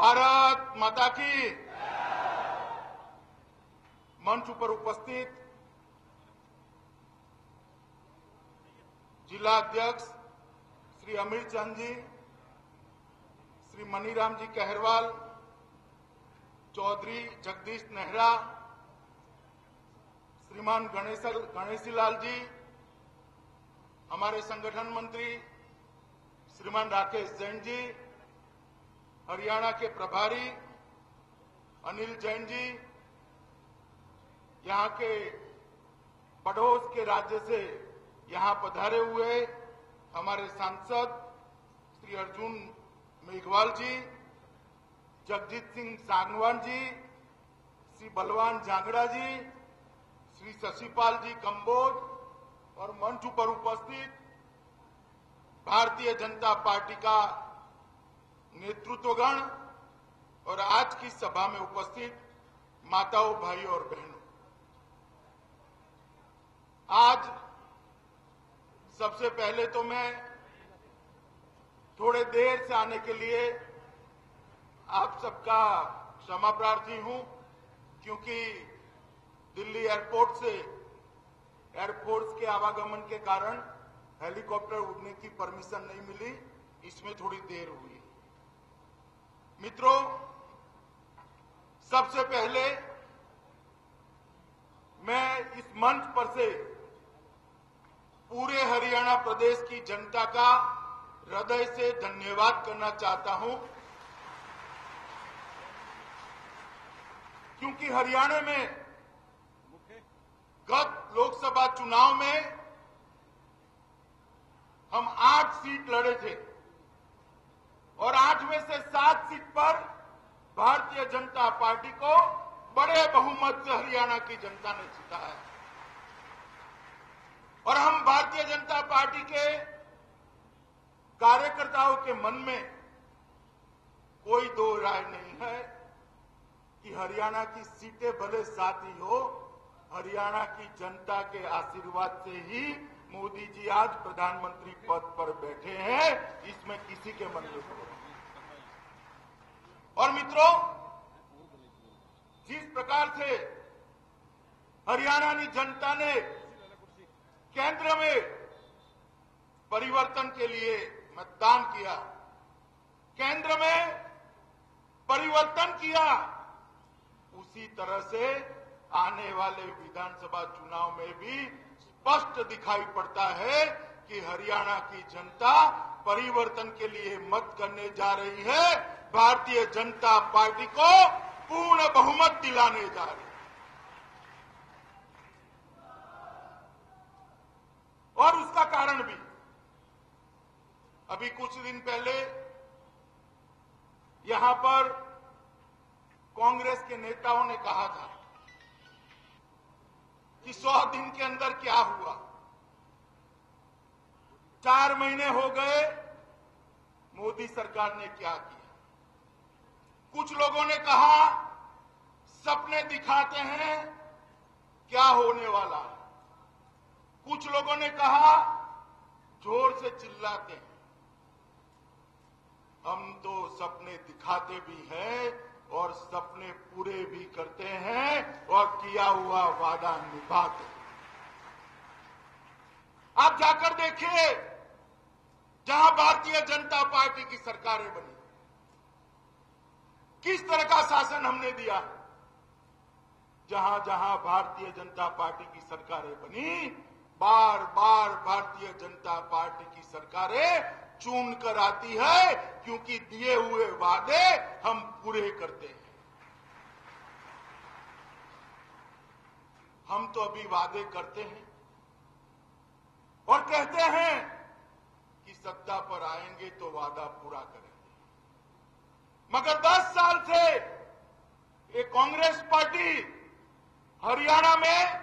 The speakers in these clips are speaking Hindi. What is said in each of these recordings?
भारत माता की। मंच पर उपस्थित जिला अध्यक्ष श्री अमीर चंद जी, श्री मनीराम जी कहरवाल, चौधरी जगदीश नेहरा, श्रीमान गणेशी लाल जी, हमारे संगठन मंत्री श्रीमान राकेश जैन जी, हरियाणा के प्रभारी अनिल जैन जी, यहाँ के पड़ोस के राज्य से यहाँ पधारे हुए हमारे सांसद श्री अर्जुन मेघवाल जी, जगजीत सिंह सांगवान जी, श्री बलवान जांगड़ा जी, श्री शशिपाल जी कंबोज और मंच पर उपस्थित भारतीय जनता पार्टी का नेतृत्वगण और आज की सभा में उपस्थित माताओं, भाई और बहनों, आज सबसे पहले तो मैं थोड़े देर से आने के लिए आप सबका क्षमा प्रार्थी हूं, क्योंकि दिल्ली एयरपोर्ट से एयरफोर्स के आवागमन के कारण हेलीकॉप्टर उड़ने की परमिशन नहीं मिली, इसमें थोड़ी देर हुई। मित्रों, सबसे पहले मैं इस मंच पर से पूरे हरियाणा प्रदेश की जनता का हृदय से धन्यवाद करना चाहता हूं, क्योंकि हरियाणा में गत लोकसभा चुनाव में हम 8 सीट लड़े थे और 8 में से 7 सीट पर भारतीय जनता पार्टी को बड़े बहुमत से हरियाणा की जनता ने जीता है। और हम भारतीय जनता पार्टी के कार्यकर्ताओं के मन में कोई दो राय नहीं है कि हरियाणा की सीटें भले साथी हो, हरियाणा की जनता के आशीर्वाद से ही मोदी जी आज प्रधानमंत्री पद पर बैठे हैं, इसमें किसी के मन में नहीं। और मित्रों, जिस प्रकार से हरियाणा की जनता ने केंद्र में परिवर्तन के लिए मतदान किया, केंद्र में परिवर्तन किया, उसी तरह से आने वाले विधानसभा चुनाव में भी स्पष्ट दिखाई पड़ता है कि हरियाणा की जनता परिवर्तन के लिए मत करने जा रही है, भारतीय जनता पार्टी को पूर्ण बहुमत दिलाने जा रही है। और उसका कारण भी अभी कुछ दिन पहले यहां पर कांग्रेस के नेताओं ने कहा था कि 100 दिन के अंदर क्या हुआ। 4 महीने हो गए, मोदी सरकार ने क्या किया। कुछ लोगों ने कहा सपने दिखाते हैं, क्या होने वाला है। कुछ लोगों ने कहा जोर से चिल्लाते हैं। हम तो सपने दिखाते भी हैं और सपने पूरे भी करते हैं और किया हुआ वादा निभाते हैं। आप जाकर देखिए जहां भारतीय जनता पार्टी की सरकारें बनी, किस तरह का शासन हमने दिया। जहां जहां भारतीय जनता पार्टी की सरकारें बनी, बार बार भारतीय जनता पार्टी की सरकारें चून कर आती है, क्योंकि दिए हुए वादे हम पूरे करते हैं। हम तो अभी वादे करते हैं और कहते हैं कि सत्ता पर आएंगे तो वादा पूरा करेंगे, मगर 10 साल से ये कांग्रेस पार्टी हरियाणा में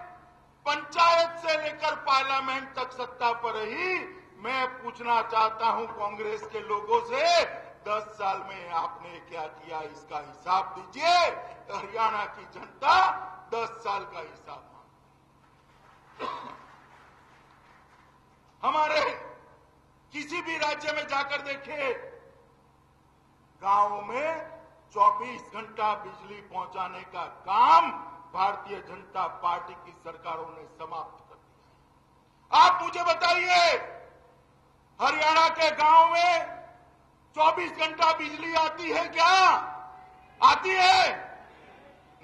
पंचायत से लेकर पार्लियामेंट तक सत्ता पर रही। मैं पूछना चाहता हूं कांग्रेस के लोगों से, 10 साल में आपने क्या किया, इसका हिसाब दीजिए। हरियाणा की जनता 10 साल का हिसाब मांगती। हमारे किसी भी राज्य में जाकर देखें, गांवों में 24 घंटा बिजली पहुंचाने का काम भारतीय जनता पार्टी की सरकारों ने समाप्त कर दिया। आप मुझे बताइए, हरियाणा के गांव में 24 घंटा बिजली आती है क्या? आती है?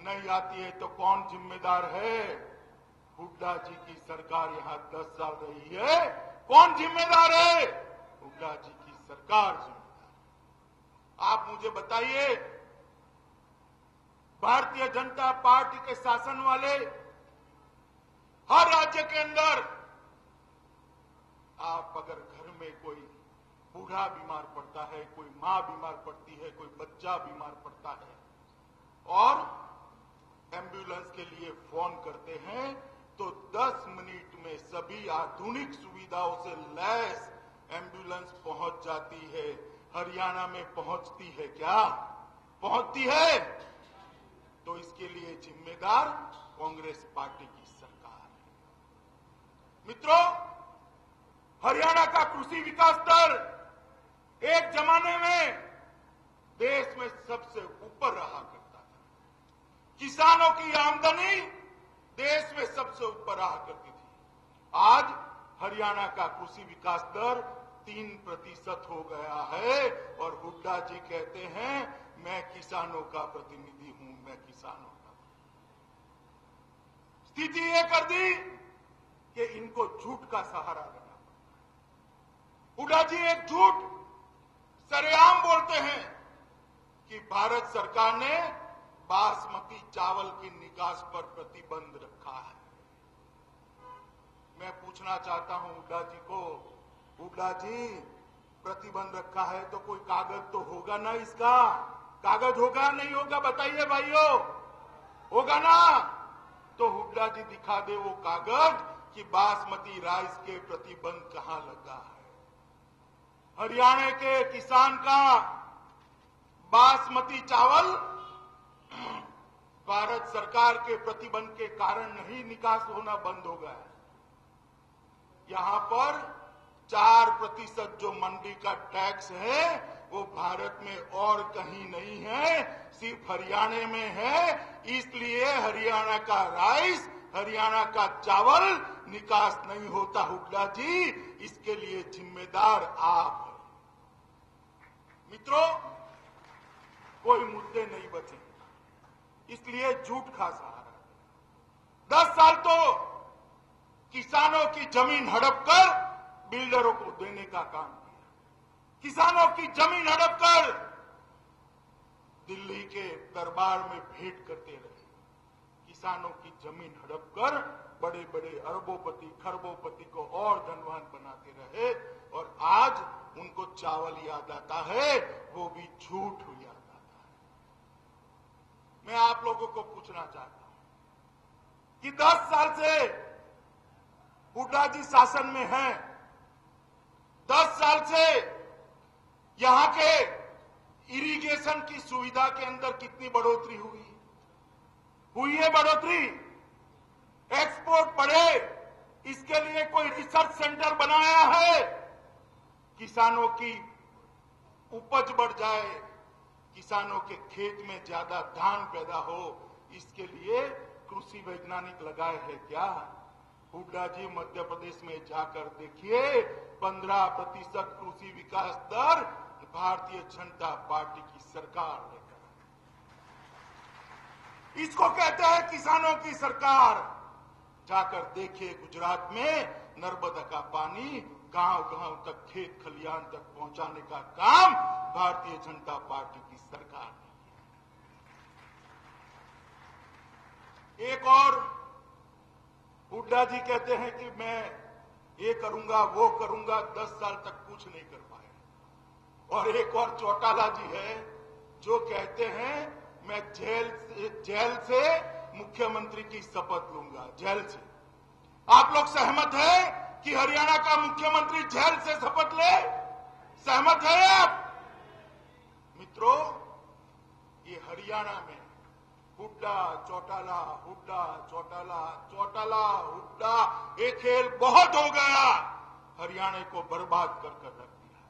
नहीं आती है तो कौन जिम्मेदार है? हुड्डा जी की सरकार यहां 10 साल रही है, कौन जिम्मेदार है? हुड्डा जी की सरकार जिम्मेदार। आप मुझे बताइए, भारतीय जनता पार्टी के शासन वाले हर राज्य के अंदर आप अगर घर में कोई बूढ़ा बीमार पड़ता है, कोई मां बीमार पड़ती है, कोई बच्चा बीमार पड़ता है और एम्बुलेंस के लिए फोन करते हैं तो 10 मिनट में सभी आधुनिक सुविधाओं से लैस एम्बुलेंस पहुंच जाती है। हरियाणा में पहुंचती है क्या? पहुंचती है? तो इसके लिए जिम्मेदार कांग्रेस पार्टी की सरकार है। मित्रों, हरियाणा का कृषि विकास दर एक जमाने में देश में सबसे ऊपर रहा करता था, किसानों की आमदनी देश में सबसे ऊपर रहा करती थी। आज हरियाणा का कृषि विकास दर 3% हो गया है और हुड्डा जी कहते हैं मैं किसानों का प्रतिनिधि हूं, मैं किसानों का। स्थिति ये कर दी कि इनको झूठ का सहारा देना। हुड्डा जी एक झूठ सरेआम बोलते हैं कि भारत सरकार ने बासमती चावल की निकास पर प्रतिबंध रखा है। मैं पूछना चाहता हूं हुड्डा जी को, हुड्डा जी प्रतिबंध रखा है तो कोई कागज तो होगा ना, इसका कागज होगा नहीं होगा बताइए भाइयों, होगा ना? तो हुड्डा जी दिखा दे वो कागज कि बासमती राइस के प्रतिबंध कहां लगा है। हरियाणा के किसान का बासमती चावल भारत सरकार के प्रतिबंध के कारण नहीं निकास होना बंद हो गया है। यहां पर 4% जो मंडी का टैक्स है वो भारत में और कहीं नहीं है, सिर्फ हरियाणा में है। इसलिए हरियाणा का राइस, हरियाणा का चावल निकास नहीं होता। हुड्डा जी, इसके लिए जिम्मेदार आप हैं। मित्रों, कोई मुद्दे नहीं बचे, इसलिए झूठ का सहारा। 10 साल तो किसानों की जमीन हड़पकर बिल्डरों को देने का काम किया, किसानों की जमीन हड़पकर दिल्ली के दरबार में भेंट करते रहे, किसानों की जमीन हड़पकर बड़े बड़े अरबोपति खरबोपति को और धनवान बनाते रहे और आज उनको चावल याद आता है, वो भी झूठ याद आता है। मैं आप लोगों को पूछना चाहता हूं कि 10 साल से हुड्डा जी शासन में हैं, 10 साल से यहां के इरिगेशन की सुविधा के अंदर कितनी बढ़ोतरी हुई है? बढ़ोतरी एक्सपोर्ट बढ़े इसके लिए कोई रिसर्च सेंटर बनाया है? किसानों की उपज बढ़ जाए, किसानों के खेत में ज्यादा धान पैदा हो, इसके लिए कृषि वैज्ञानिक लगाए हैं क्या? हुड्डा जी, मध्य प्रदेश में जाकर देखिए, 15% कृषि विकास दर भारतीय जनता पार्टी की सरकार ने करा। इसको कहते हैं किसानों की सरकार। जाकर देखिए गुजरात में नर्मदा का पानी गांव-गांव तक, खेत खलियान तक पहुंचाने का काम भारतीय जनता पार्टी की सरकार ने। एक और हुड्डा जी कहते हैं कि मैं ये करूंगा वो करूंगा, 10 साल तक कुछ नहीं कर पाए। और एक और चौटाला जी है जो कहते हैं मैं जेल से मुख्यमंत्री की शपथ लूंगा, जेल से। आप लोग सहमत हैं कि हरियाणा का मुख्यमंत्री जेल से शपथ ले? सहमत हैं आप? मित्रों, ये हरियाणा में हुड्डा चौटाला, हुड्डा चौटाला, चौटाला हुड्डा, ये खेल बहुत हो गया। हरियाणा को बर्बाद कर रख दिया।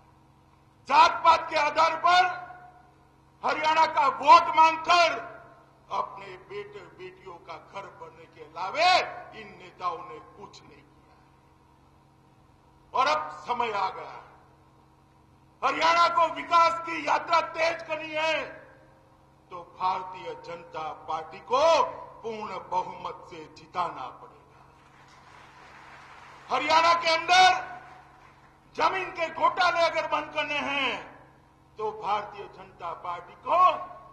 जात पात के आधार पर हरियाणा का वोट मांगकर अपने बेटे बेटियों का घर भरने के अलावे इन नेताओं ने कुछ नहीं किया। और अब समय आ गया है, हरियाणा को विकास की यात्रा तेज करनी है तो भारतीय जनता पार्टी को पूर्ण बहुमत से जिताना पड़ेगा। हरियाणा के अंदर जमीन के घोटाले अगर बंद करने हैं तो भारतीय जनता पार्टी को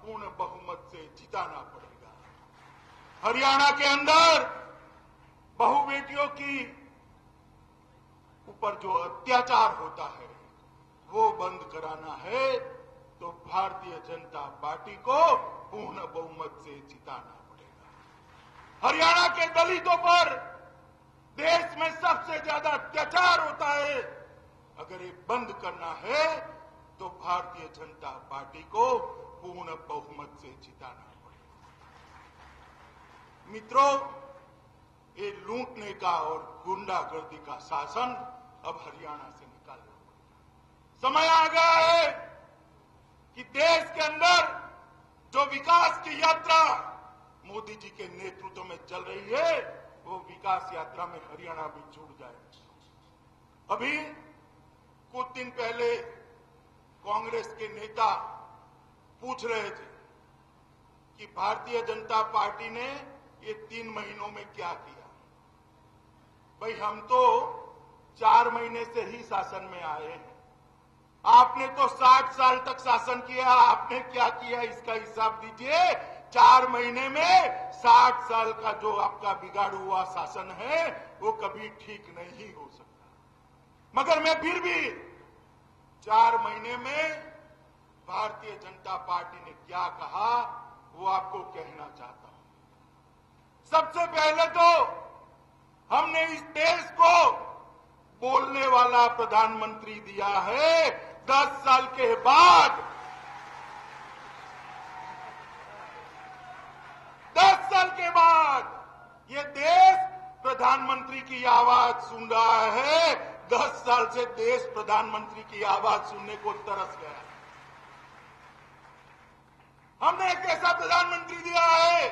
पूर्ण बहुमत से जिताना पड़ेगा। हरियाणा के अंदर बहु बेटियों की ऊपर जो अत्याचार होता है वो बंद कराना है तो भारतीय जनता पार्टी को पूर्ण बहुमत से जिताना पड़ेगा। हरियाणा के दलितों पर देश में सबसे ज्यादा अत्याचार होता है, अगर ये बंद करना है तो भारतीय जनता पार्टी को पूर्ण बहुमत से जिताना पड़ेगा। मित्रों, ये लूटने का और गुंडागर्दी का शासन अब हरियाणा से निकालना पड़ेगा। समय आ गया है कि देश के अंदर जो विकास की यात्रा मोदी जी के नेतृत्व में चल रही है वो विकास यात्रा में हरियाणा भी जुड़ जाए। अभी कुछ दिन पहले कांग्रेस के नेता पूछ रहे थे कि भारतीय जनता पार्टी ने ये 3 महीनों में क्या किया। भाई, हम तो 4 महीने से ही शासन में आए हैं, आपने तो 60 साल तक शासन किया, आपने क्या किया इसका हिसाब दीजिए। 4 महीने में 60 साल का जो आपका बिगाड़ हुआ शासन है वो कभी ठीक नहीं हो सकता। मगर मैं फिर भी 4 महीने में भारतीय जनता पार्टी ने क्या कहा वो आपको कहना चाहता हूं। सबसे पहले तो हमने इस देश को बोलने वाला प्रधानमंत्री दिया है। 10 साल के बाद 10 साल के बाद ये देश प्रधानमंत्री की आवाज सुन रहा है। 10 साल से देश प्रधानमंत्री की आवाज सुनने को तरस गया है। हमने एक ऐसा प्रधानमंत्री दिया है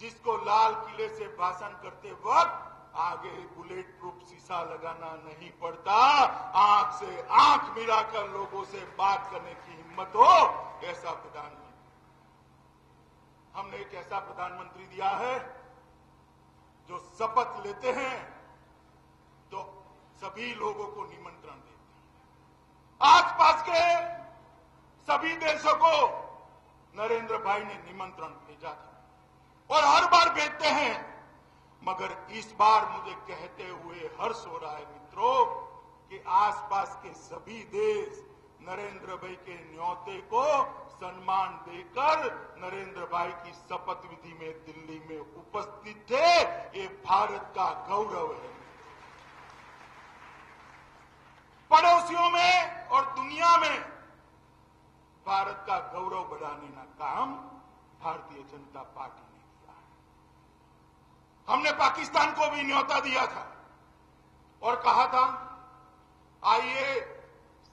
जिसको लाल किले से भाषण करते वक्त आगे बुलेट प्रूफ शीशा लगाना नहीं पड़ता, आंख से आंख मिलाकर लोगों से बात करने की हिम्मत हो ऐसा प्रधानमंत्री। हमने एक ऐसा प्रधानमंत्री दिया है जो शपथ लेते हैं तो सभी लोगों को निमंत्रण देते हैं। आसपास के सभी देशों को नरेंद्र भाई ने निमंत्रण भेजा था और हर बार भेजते हैं, मगर इस बार मुझे कहते हुए हर्ष हो रहा है मित्रों कि आसपास के सभी देश नरेंद्र भाई के न्योते को सम्मान देकर नरेंद्र भाई की शपथ विधि में दिल्ली में उपस्थित थे। ये भारत का गौरव है। पड़ोसियों में और दुनिया में भारत का गौरव बढ़ाने का काम भारतीय जनता पार्टी ने किया है। हमने पाकिस्तान को भी न्योता दिया था और कहा था आइए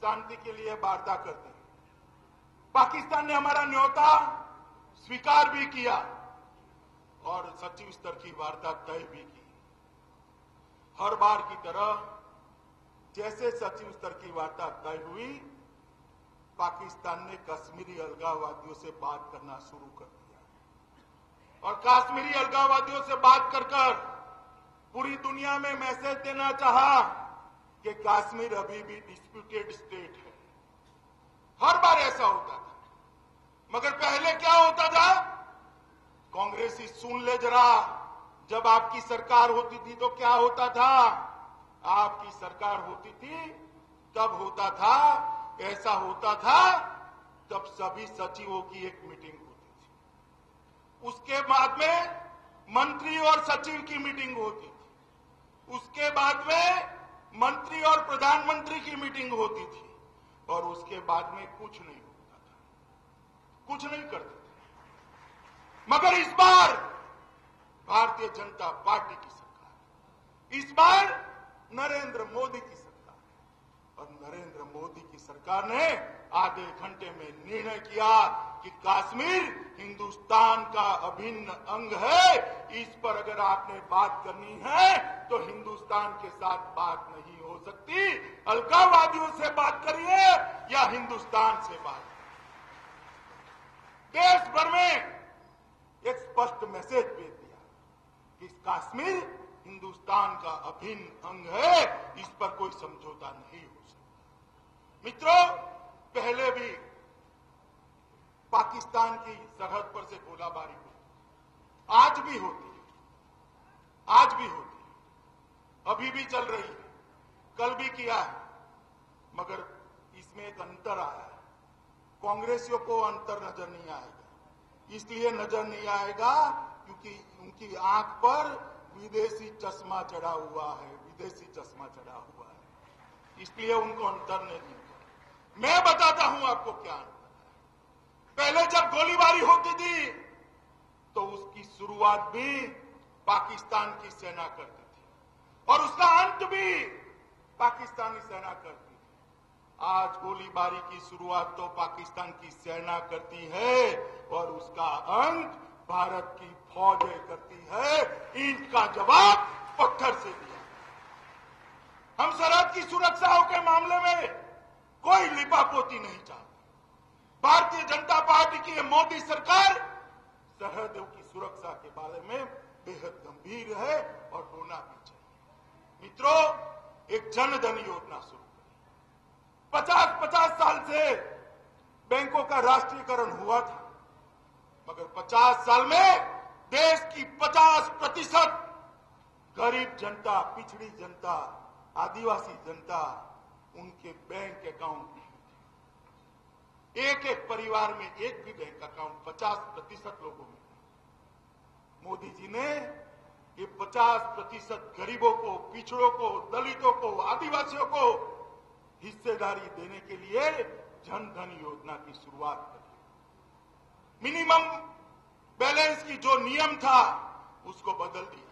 शांति के लिए वार्ता करते हैं। पाकिस्तान ने हमारा न्योता स्वीकार भी किया और सचिव स्तर की वार्ता तय भी की। हर बार की तरह जैसे सचिव स्तर की वार्ता तय हुई, पाकिस्तान ने कश्मीरी अलगाववादियों से बात करना शुरू कर दिया और कश्मीरी अलगाववादियों से बात कर पूरी दुनिया में मैसेज देना चाहा कि कश्मीर अभी भी डिस्प्यूटेड स्टेट है। हर बार ऐसा होता था, मगर पहले क्या होता था, कांग्रेस ही सुन ले जरा। जब आपकी सरकार होती थी तो क्या होता था, आपकी सरकार होती थी तब होता था, ऐसा होता था तब सभी सचिवों की एक मीटिंग होती थी, उसके बाद में मंत्री और सचिव की मीटिंग होती थी, उसके बाद में मंत्री और प्रधानमंत्री की मीटिंग होती थी और उसके बाद में कुछ नहीं होता था, कुछ नहीं करते थे। मगर इस बार भारतीय जनता पार्टी की सरकार, इस बार नरेंद्र मोदी की सरकार और नरेंद्र मोदी की सरकार ने आधे घंटे में निर्णय किया कि कश्मीर हिंदुस्तान का अभिन्न अंग है, इस पर अगर आपने बात करनी है तो हिंदुस्तान के साथ बात नहीं हो सकती। अलगाववादियों से बात करिए या हिंदुस्तान से बात करिए। देश भर में एक स्पष्ट मैसेज भेज दिया कि कश्मीर हिंदुस्तान का अभिन्न अंग है, इस पर कोई समझौता नहीं हो सकता। मित्रों, पहले भी पाकिस्तान की सरहद पर से गोलाबारी होती, आज भी होती है, आज भी होती है, अभी भी चल रही है, कल भी किया है। मगर इसमें एक अंतर आया है। कांग्रेसियों को अंतर नजर नहीं आएगा, इसलिए नजर नहीं आएगा क्योंकि उनकी आंख पर विदेशी चश्मा चढ़ा हुआ है, विदेशी चश्मा चढ़ा हुआ है, इसलिए उनको अंतर नहीं। मैं बताता हूं आपको क्या। पहले जब गोलीबारी होती थी तो उसकी शुरुआत भी पाकिस्तान की सेना करती थी और उसका अंत भी पाकिस्तानी सेना करती थी। आज गोलीबारी की शुरुआत तो पाकिस्तान की सेना करती है और उसका अंत भारत की फौजें करती है। ईंट का जवाब पत्थर से दिया। हम सरहद की सुरक्षाओं के मामले में कोई लिपापोती नहीं चाहती। भारतीय जनता पार्टी की ये मोदी सरकार सरहदों की सुरक्षा के बारे में बेहद गंभीर है और होना भी चाहिए। मित्रों, एक जनधन योजना शुरू करें। 50-50 साल से बैंकों का राष्ट्रीयकरण हुआ था, मगर 50 साल में देश की 50% गरीब जनता, पिछड़ी जनता, आदिवासी जनता, उनके बैंक अकाउंट नहीं थे। एक परिवार में एक भी बैंक अकाउंट 50% लोगों में। मोदी जी ने ये 50% गरीबों को, पिछड़ों को, दलितों को, आदिवासियों को हिस्सेदारी देने के लिए जन धन योजना की शुरुआत करी। मिनिमम बैलेंस की जो नियम था उसको बदल दिया।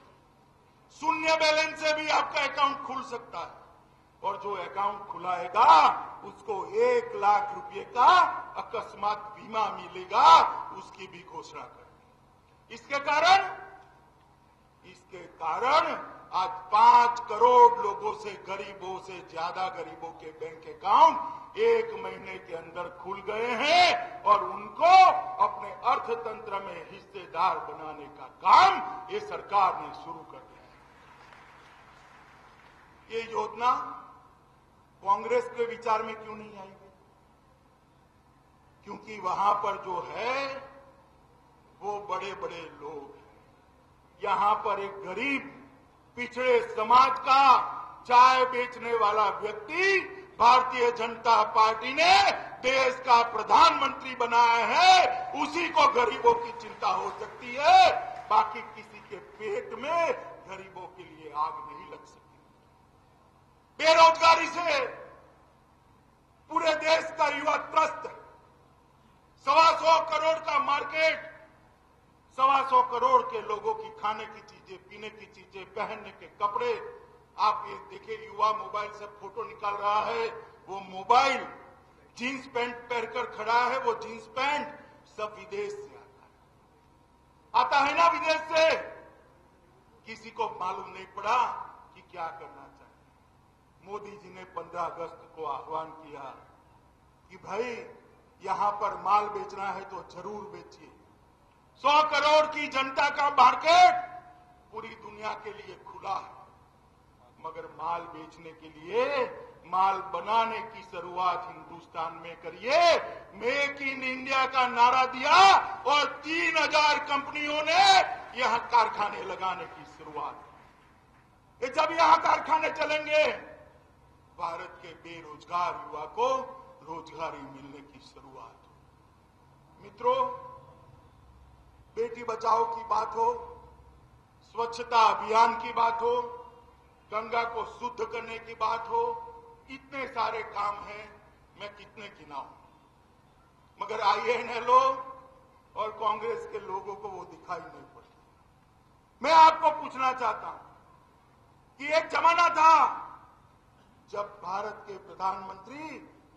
शून्य बैलेंस से भी आपका अकाउंट खुल सकता है और जो अकाउंट खुलाएगा उसको 1 लाख रुपए का अकस्मात बीमा मिलेगा, उसकी भी घोषणा कर। इसके कारण आज 5 करोड़ लोगों से, गरीबों से ज्यादा गरीबों के बैंक अकाउंट 1 महीने के अंदर खुल गए हैं और उनको अपने अर्थतंत्र में हिस्सेदार बनाने का काम ये सरकार ने शुरू कर दिया। ये योजना कांग्रेस के विचार में क्यों नहीं आई? क्योंकि वहां पर जो है वो बड़े बड़े लोग हैं। यहां पर एक गरीब पिछड़े समाज का चाय बेचने वाला व्यक्ति भारतीय जनता पार्टी ने देश का प्रधानमंत्री बनाया है, उसी को गरीबों की चिंता हो सकती है। बाकी किसी के पेट में गरीबों के लिए आग नहीं लग सकती। बेरोजगारी से पूरे देश का युवा त्रस्त है। 125 करोड़ का मार्केट, 125 करोड़ के लोगों की खाने की चीजें, पीने की चीजें, पहनने के कपड़े। आप ये देखिए, युवा मोबाइल से फोटो निकाल रहा है। वो मोबाइल जीन्स पैंट पहनकर खड़ा है, वो जीन्स पैंट सब विदेश से आता है ना, विदेश से। किसी को मालूम नहीं पड़ा कि क्या करना चाहिए। मोदी जी ने 15 अगस्त को आह्वान किया कि भाई यहां पर माल बेचना है तो जरूर बेचिए। 100 करोड़ की जनता का मार्केट पूरी दुनिया के लिए खुला है, मगर माल बेचने के लिए, माल बनाने की शुरुआत हिंदुस्तान में करिए। मेक इन इंडिया का नारा दिया और 3000 कंपनियों ने यहां कारखाने लगाने की शुरुआत की। जब यहां कारखाने चलेंगे, भारत के बेरोजगार युवा को रोजगारी मिलने की शुरुआत हो। मित्रों, बेटी बचाओ की बात हो, स्वच्छता अभियान की बात हो, गंगा को शुद्ध करने की बात हो, इतने सारे काम हैं, मैं कितने गिनाऊं। मगर INLO और कांग्रेस के लोगों को वो दिखाई नहीं पड़ती। मैं आपको पूछना चाहता हूं कि एक जमाना था जब भारत के प्रधानमंत्री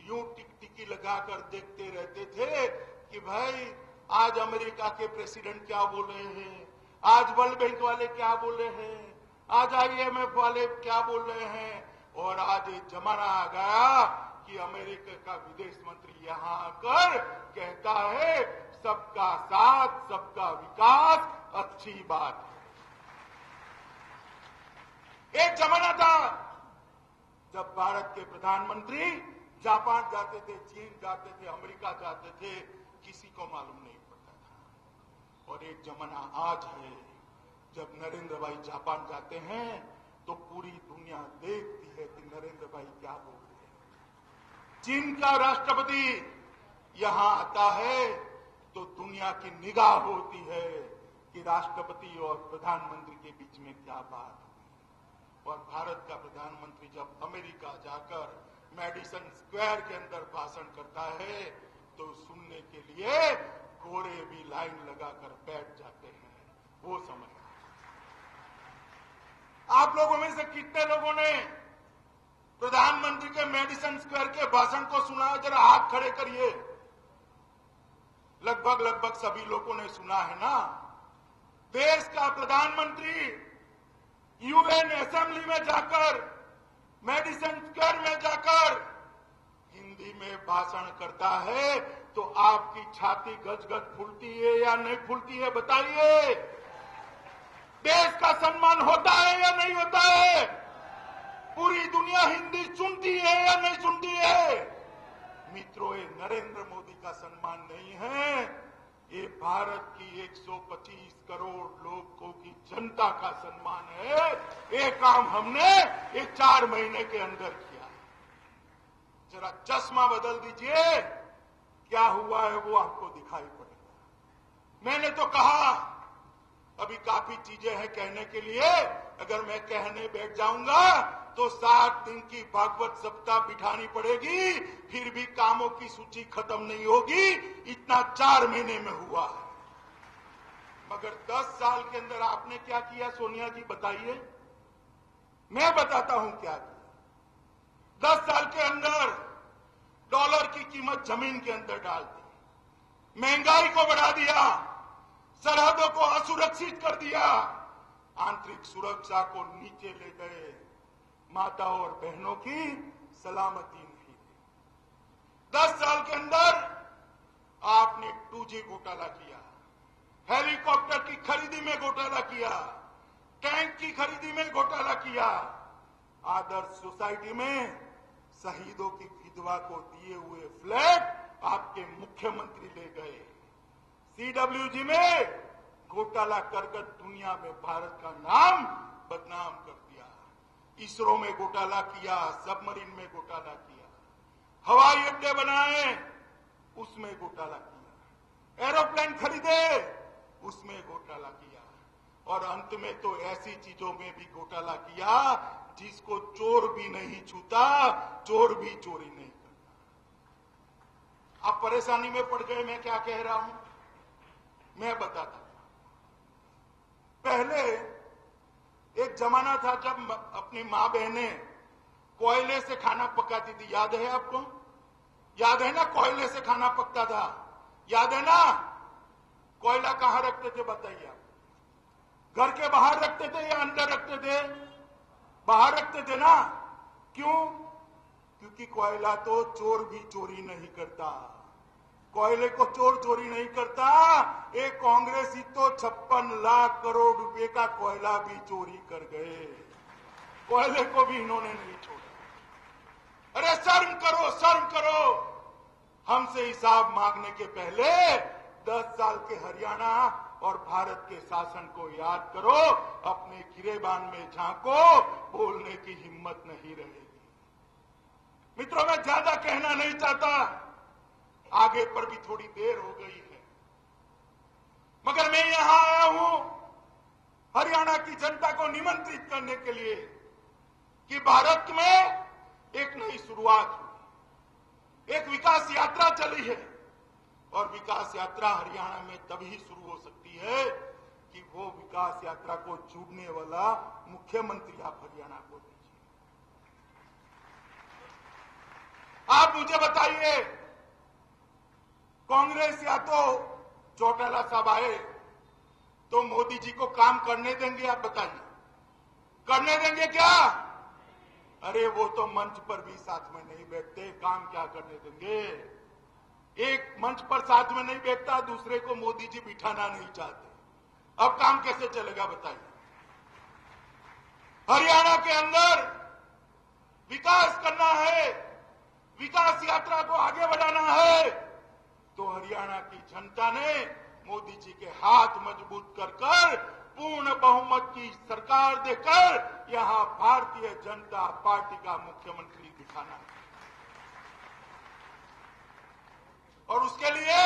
यूं टिकटिकी लगाकर देखते रहते थे कि भाई आज अमेरिका के प्रेसिडेंट क्या बोल रहे हैं, आज वर्ल्ड बैंक वाले क्या बोल रहे हैं, आज IMF वाले क्या बोल रहे हैं। और आज ये जमाना आ गया कि अमेरिका का विदेश मंत्री यहाँ आकर कहता है सबका साथ सबका विकास अच्छी बात है। एक जमाना था जब भारत के प्रधानमंत्री जापान जाते थे, चीन जाते थे, अमेरिका जाते थे, किसी को मालूम नहीं पड़ता था। और एक जमाना आज है जब नरेंद्र भाई जापान जाते हैं तो पूरी दुनिया देखती है कि नरेंद्र भाई क्या बोल रहे हैं। चीन का राष्ट्रपति यहां आता है तो दुनिया की निगाह होती है कि राष्ट्रपति और प्रधानमंत्री के बीच में क्या बात है। और भारत का प्रधानमंत्री जब अमेरिका जाकर मेडिसन स्क्वायर के अंदर भाषण करता है तो सुनने के लिए गोरे भी लाइन लगाकर बैठ जाते हैं। वो समय आप लोगों में से कितने लोगों ने प्रधानमंत्री के मेडिसन स्क्वायर के भाषण को सुना है? जरा हाथ खड़े करिए। लगभग सभी लोगों ने सुना है ना। देश का प्रधानमंत्री यूएन असेंबली में जाकर, मेडिसन स्क्वायर में जाकर हिंदी में भाषण करता है तो आपकी छाती गजगज फूलती है या नहीं फूलती है? बताइए। देश का सम्मान होता है या नहीं होता है? पूरी दुनिया हिंदी सुनती है या नहीं सुनती है? मित्रों, ये नरेंद्र मोदी का सम्मान नहीं है, ये भारत की 125 करोड़ लोगों की जनता का सम्मान है। ये काम हमने 4 महीने के अंदर किया है। जरा चश्मा बदल दीजिए, क्या हुआ है वो आपको दिखाई पड़ेगा। मैंने तो कहा अभी काफी चीजें हैं कहने के लिए, अगर मैं कहने बैठ जाऊंगा तो 7 दिन की भागवत सप्ताह बिठानी पड़ेगी, फिर भी कामों की सूची खत्म नहीं होगी। इतना 4 महीने में हुआ है। मगर 10 साल के अंदर आपने क्या किया सोनिया जी, बताइए। मैं बताता हूं क्या किया। 10 साल के अंदर डॉलर की कीमत जमीन के अंदर डाल दी, महंगाई को बढ़ा दिया, सरहदों को असुरक्षित कर दिया, आंतरिक सुरक्षा को नीचे ले गए, माता और बहनों की सलामती नहीं थी। 10 साल के अंदर आपने 2G घोटाला किया, हेलीकॉप्टर की खरीदी में घोटाला किया, टैंक की खरीदी में घोटाला किया। आदर्श सोसाइटी में शहीदों की विधवा को दिए हुए फ्लैट आपके मुख्यमंत्री ले गए। CWG में घोटाला करके दुनिया में भारत का नाम बदनाम कर दिया। इसरो में घोटाला किया, सबमरीन में घोटाला किया, हवाई अड्डे बनाए उसमें घोटाला किया, एरोप्लेन खरीदे उसमें घोटाला किया, और अंत में तो ऐसी चीजों में भी घोटाला किया जिसको चोर भी नहीं छूता, चोर भी चोरी नहीं करता। आप परेशानी में पड़ गए। मैं क्या कह रहा हूं, मैं बताता हूं। पहले एक जमाना था जब अपनी मां बहने कोयले से खाना पकाती थी, याद है आपको? याद है ना, कोयले से खाना पकता था, याद है ना। कोयला कहां रखते थे बताइए आप? घर के बाहर रखते थे या अंदर रखते थे? बाहर रखते थे ना। क्यों? क्योंकि कोयला तो चोर भी चोरी नहीं करता। कोयले को चोर चोरी नहीं करता। एक कांग्रेसी तो 56 लाख करोड़ रुपए का कोयला भी चोरी कर गए, कोयले को भी इन्होंने नहीं छोड़ा। अरे शर्म करो, शर्म करो। हमसे हिसाब मांगने के पहले 10 साल के हरियाणा और भारत के शासन को याद करो। अपने गिरेबान में झांको, बोलने की हिम्मत नहीं रहेगी। मित्रों, मैं ज्यादा कहना नहीं चाहता, आगे पर भी थोड़ी देर हो गई है, मगर मैं यहां आया हूं हरियाणा की जनता को निमंत्रित करने के लिए कि भारत में एक नई शुरुआत हुई, एक विकास यात्रा चली है। और विकास यात्रा हरियाणा में तभी शुरू हो सकती है कि वो विकास यात्रा को चूमने वाला मुख्यमंत्री आप हरियाणा को दीजिए। आप मुझे बताइए कांग्रेस या तो चौटाला साहब आए तो मोदी जी को काम करने देंगे, आप बताइए करने देंगे क्या? अरे वो तो मंच पर भी साथ में नहीं बैठते, काम क्या करने देंगे? एक मंच पर साथ में नहीं बैठता, दूसरे को मोदी जी बिठाना नहीं चाहते, अब काम कैसे चलेगा बताइए। हरियाणा के अंदर विकास करना है, विकास यात्रा को आगे बढ़ाना है तो हरियाणा की जनता ने मोदी जी के हाथ मजबूत कर पूर्ण बहुमत की सरकार देकर यहां भारतीय जनता पार्टी का मुख्यमंत्री बिठाना है। और उसके लिए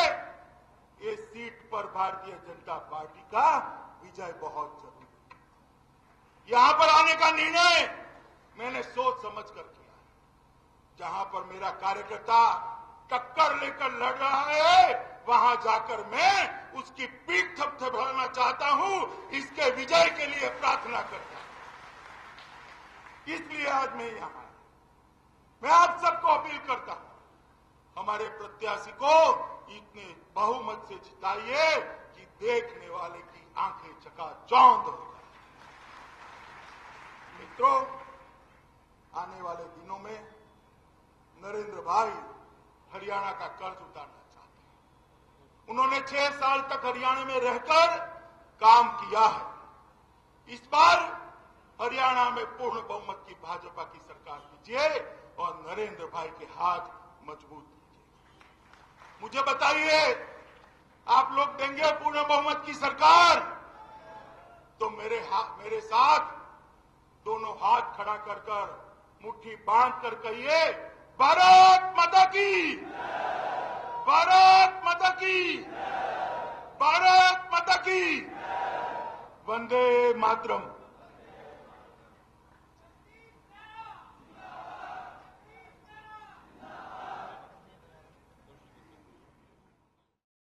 ये सीट पर भारतीय जनता पार्टी का विजय बहुत जरूरी है। यहां पर आने का निर्णय मैंने सोच समझ कर किया है। जहां पर मेरा कार्यकर्ता टक्कर लेकर लड़ रहा है वहां जाकर मैं उसकी पीठ थपथपाना चाहता हूं, इसके विजय के लिए प्रार्थना करता हूं। इसलिए आज मैं यहां मैं आप सबको अपील करता हूं, हमारे प्रत्याशी को इतने बहुमत से जिताइए कि देखने वाले की आंखें चकाचौंध हो जाए। मित्रों, आने वाले दिनों में नरेंद्र भाई हरियाणा का कर्ज उतारना चाहते हैं। उन्होंने 6 साल तक हरियाणा में रहकर काम किया है। इस बार हरियाणा में पूर्ण बहुमत की भाजपा की सरकार कीजिए और नरेंद्र भाई के हाथ मजबूत कीजिए। मुझे बताइए, आप लोग देंगे पूर्ण बहुमत की सरकार? तो मेरे साथ दोनों हाथ खड़ा कर मुट्ठी बांध कर कहिए, भारत माता की, भारत माता की, भारत माता की, वंदे मातरम।